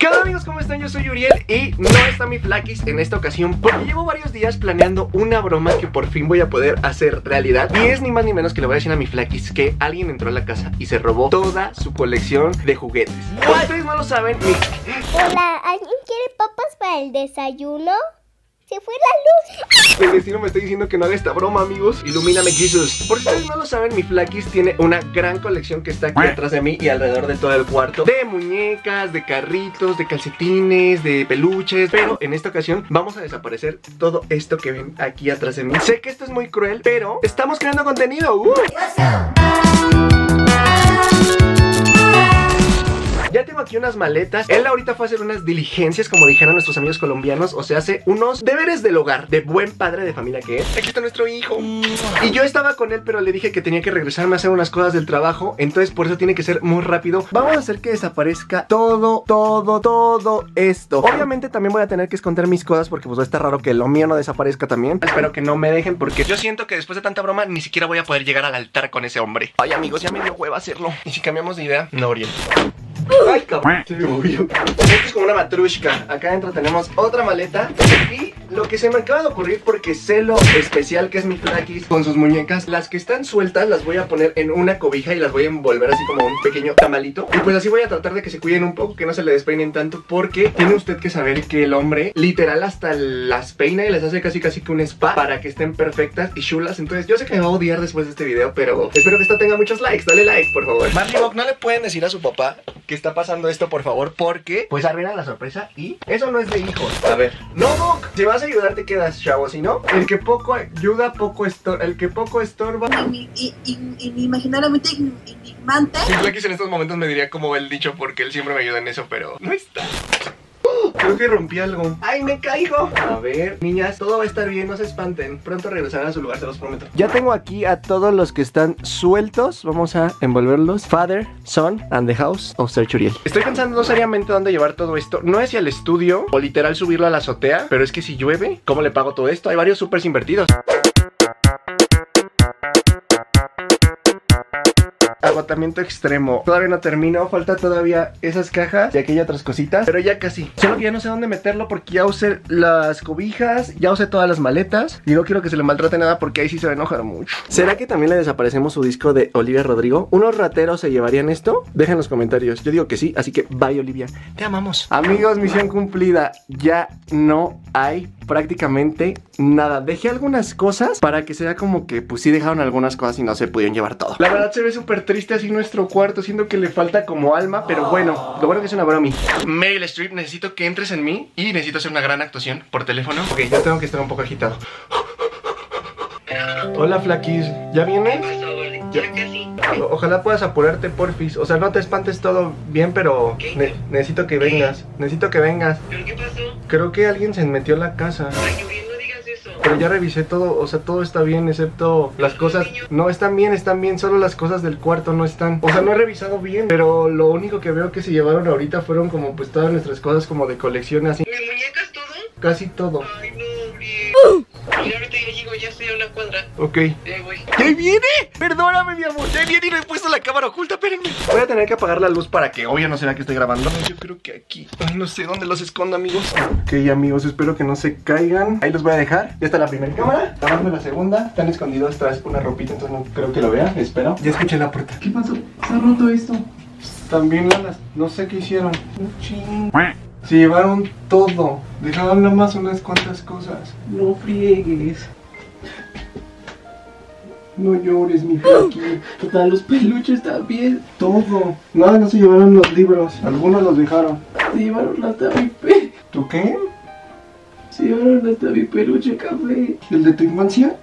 ¿Qué onda, amigos? ¿Cómo están? Yo soy Uriel y no está mi Flakis en esta ocasión porque llevo varios días planeando una broma que por fin voy a poder hacer realidad. Y es ni más ni menos que le voy a decir a mi Flakis que alguien entró a la casa y se robó toda su colección de juguetes. Como ustedes no lo saben, hola, ¿alguien quiere papas para el desayuno? ¡Se fue la luz! El destino me está diciendo que no haga esta broma, amigos. Ilumíname, Jesus. Por si ustedes no lo saben, mi Flakis tiene una gran colección que está aquí atrás de mí y alrededor de todo el cuarto, de muñecas, de carritos, de calcetines, de peluches. Pero en esta ocasión vamos a desaparecer todo esto que ven aquí atrás de mí. Sé que esto es muy cruel, pero estamos creando contenido. Ya tengo aquí unas maletas. Él ahorita fue a hacer unas diligencias, como dijeron nuestros amigos colombianos. O sea, hace unos deberes del hogar, de buen padre de familia que es. Aquí está nuestro hijo. Y yo estaba con él, pero le dije que tenía que regresarme a hacer unas cosas del trabajo. Entonces por eso tiene que ser muy rápido. Vamos a hacer que desaparezca todo esto. Obviamente también voy a tener que esconder mis cosas, porque pues va a estar raro que lo mío no desaparezca también. Espero que no me dejen, porque yo siento que después de tanta broma ni siquiera voy a poder llegar al altar con ese hombre. Ay, amigos, ya me dio hueva hacerlo. Y si cambiamos de idea, no, Oriel. ¡Ay, cabrón! Se me movió. Esto es como una matrushka. Acá adentro tenemos otra maleta. Y lo que se me acaba de ocurrir, porque sé lo especial que es mi Flakis con sus muñecas, las que están sueltas las voy a poner en una cobija y las voy a envolver así como un pequeño tamalito. Y pues así voy a tratar de que se cuiden un poco, que no se le despeinen tanto, porque tiene usted que saber que el hombre literal hasta las peina y las hace casi que un spa para que estén perfectas y chulas. Entonces yo sé que me va a odiar después de este video, pero espero que esto tenga muchos likes. Dale like, por favor. Marley, no le pueden decir a su papá que está pasando esto, por favor, porque pues arruinan la sorpresa y eso no es de hijos. A ver, no, Doc, si vas a ayudar te quedas, chavo, si no, el que poco ayuda, poco estorba, el que poco estorba. Imaginariamente enigmante. Creo que en estos momentos me diría como el dicho, porque él siempre me ayuda en eso, pero no está. Creo que rompí algo. ¡Ay, me caigo! A ver, niñas, todo va a estar bien, no se espanten. Pronto regresarán a su lugar, se los prometo. Ya tengo aquí a todos los que están sueltos. Vamos a envolverlos. Father, Son, and the House of Search Uriel. Estoy pensando seriamente dónde llevar todo esto. No es si al estudio o literal subirlo a la azotea, pero es que si llueve, ¿cómo le pago todo esto? Hay varios supers invertidos. Agotamiento extremo. Todavía no termino. Falta todavía esas cajas y aquellas otras cositas, pero ya casi. Solo que ya no sé dónde meterlo, porque ya usé las cobijas, ya usé todas las maletas y no quiero que se le maltrate nada, porque ahí sí se va a enojar mucho. ¿Será que también le desaparecemos su disco de Olivia Rodrigo? ¿Unos rateros se llevarían esto? Dejen los comentarios. Yo digo que sí, así que bye, Olivia. Te amamos. Amigos, misión cumplida. Ya no hay prácticamente nada. Dejé algunas cosas para que sea como que pues sí dejaron algunas cosas y no se pudieron llevar todo. La verdad se ve súper triste así nuestro cuarto, siendo que le falta como alma, pero bueno, lo bueno que es una broma. Meryl Streep, necesito que entres en mí y necesito hacer una gran actuación por teléfono. Ok, yo tengo que estar un poco agitado. Hola, Flaquis, ¿ya vienes? Ya casi. Ojalá puedas apurarte, porfis. O sea, no te espantes, todo bien, pero necesito que vengas. Necesito que vengas. ¿Pero qué pasó? Creo que alguien se metió en la casa. Pero ya revisé todo, o sea, todo está bien, excepto las cosas. No, están bien, solo las cosas del cuarto no están. O sea, no he revisado bien, pero lo único que veo que se llevaron ahorita fueron como pues todas nuestras cosas como de colección así. ¿Mis muñecas todo? Casi todo. Ay, no, bien. Y ahorita ya llego, ya estoy a una cuadra. Ok. ¡Ya viene! Perdóname, mi amor, ya viene y no he puesto la cámara oculta, espérenme. Voy a tener que apagar la luz para que obvio no se vea que estoy grabando. Yo creo que aquí, ay, no sé dónde los escondo, amigos. Ok, amigos, espero que no se caigan. Ahí los voy a dejar. Ya está la primera cámara, grabando la segunda. Están escondidos tras una ropita, entonces no creo que lo vean, espero. Ya escuché la puerta. ¿Qué pasó? Se ha roto esto. También las, no sé qué hicieron. Ching. Se llevaron todo. Dejaron nada más unas cuantas cosas. No friegues. No llores, mi Flakis. Total, los peluches también. Todo. Nada, no se llevaron los libros. Algunos los dejaron. Se llevaron hasta mi peluche. ¿Tú qué? Se llevaron hasta mi peluche café. ¿El de tu infancia?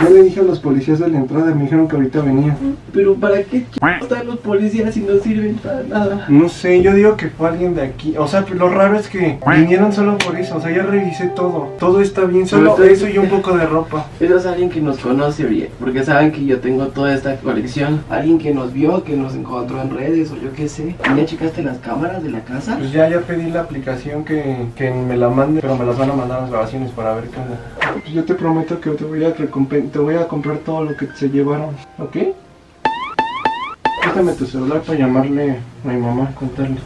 Yo le dije a los policías de la entrada, me dijeron que ahorita venía. Pero ¿para qué están los policías si no sirven para nada? No sé, yo digo que fue alguien de aquí. O sea, lo raro es que vinieron solo por eso. O sea, ya revisé todo. Todo está bien, solo eso y un poco de ropa. Eso es alguien que nos conoce bien, porque saben que yo tengo toda esta colección. Alguien que nos vio, que nos encontró en redes o yo qué sé. ¿Ya checaste las cámaras de la casa? Pues ya pedí la aplicación que me la mande, pero me las van a mandar las grabaciones para ver qué onda. Pues yo te prometo que te voy a recompensar. Te voy a comprar todo lo que se llevaron, ¿ok? Préstame tu celular para llamarle a mi mamá, contarle.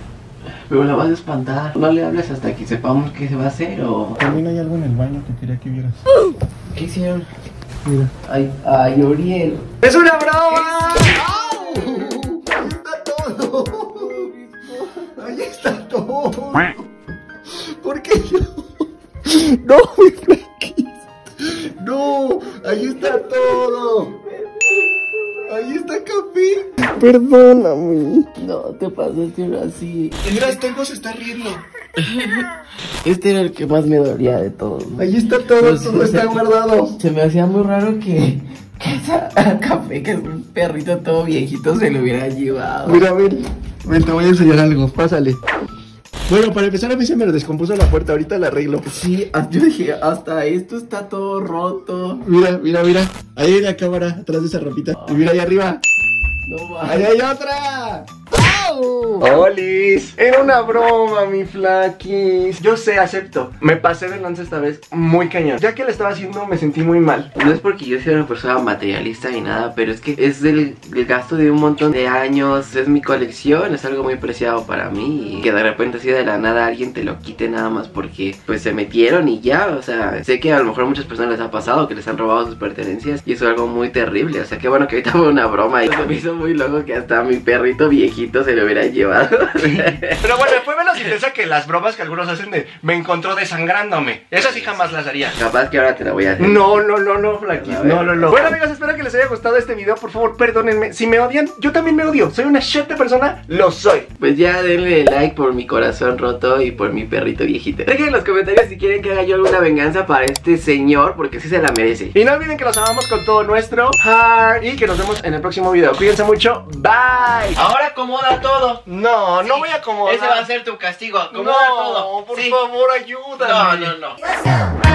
Pero la vas a espantar. No le hables hasta que sepamos qué se va a hacer o... También hay algo en el baño que quería que vieras. ¿Qué hicieron? Mira. Ay, ay, Oriel. ¡Es una broma! ¡Está todo! ¡Ahí está todo! ¿Por qué no? ¡No, mi Flakis! ¡No! ¡Ahí está todo! ¡Ahí está Café! Perdóname. No, te pasaste así. Mira, este se está riendo. Este era el que más me dolía de todos. Ahí está todo, pues, todo está guardado. Se me hacía muy raro que Café, que es un perrito todo viejito, se lo hubiera llevado. Mira, ven, te voy a enseñar algo, pásale. Bueno, para empezar, a mí se me descompuso la puerta, ahorita la arreglo. Sí, yo dije, hasta esto está todo roto. Mira, ahí hay una cámara atrás de esa ropita. Y mira ahí arriba. No va. ¡Ahí hay otra! ¡Oh! ¡Olis! Era una broma, mi Flakis. Yo sé, acepto. Me pasé de lanza esta vez muy cañón. Ya que lo estaba haciendo, me sentí muy mal. No es porque yo sea una persona materialista ni nada, pero es que es el gasto de un montón de años. Es mi colección, es algo muy preciado para mí. Y que de repente así de la nada alguien te lo quite nada más porque pues se metieron y ya. O sea, sé que a lo mejor a muchas personas les ha pasado que les han robado sus pertenencias. Y eso es algo muy terrible. O sea, qué bueno que ahorita fue una broma. Y me hizo muy loco que hasta mi perrito viejito se lo hubiera llevado. Pero bueno, después me lo interesa que las bromas que algunos hacen de me encontró desangrándome. Esas sí jamás las haría. Capaz que ahora te la voy a hacer. No, Flakis, no. Bueno, amigos, espero que les haya gustado este video. Por favor, perdónenme. Si me odian, yo también me odio. Soy una shit de persona, lo soy. Pues ya denle like por mi corazón roto y por mi perrito viejito. Dejen en los comentarios si quieren que haga yo alguna venganza para este señor, porque sí se la merece. Y no olviden que los amamos con todo nuestro heart y que nos vemos en el próximo video. Cuídense mucho, bye. Ahora acomoda todo. No, sí, no voy a acomodar. Ese va a ser tu castigo. Acomoda todo. No, por favor, ayúdame. No.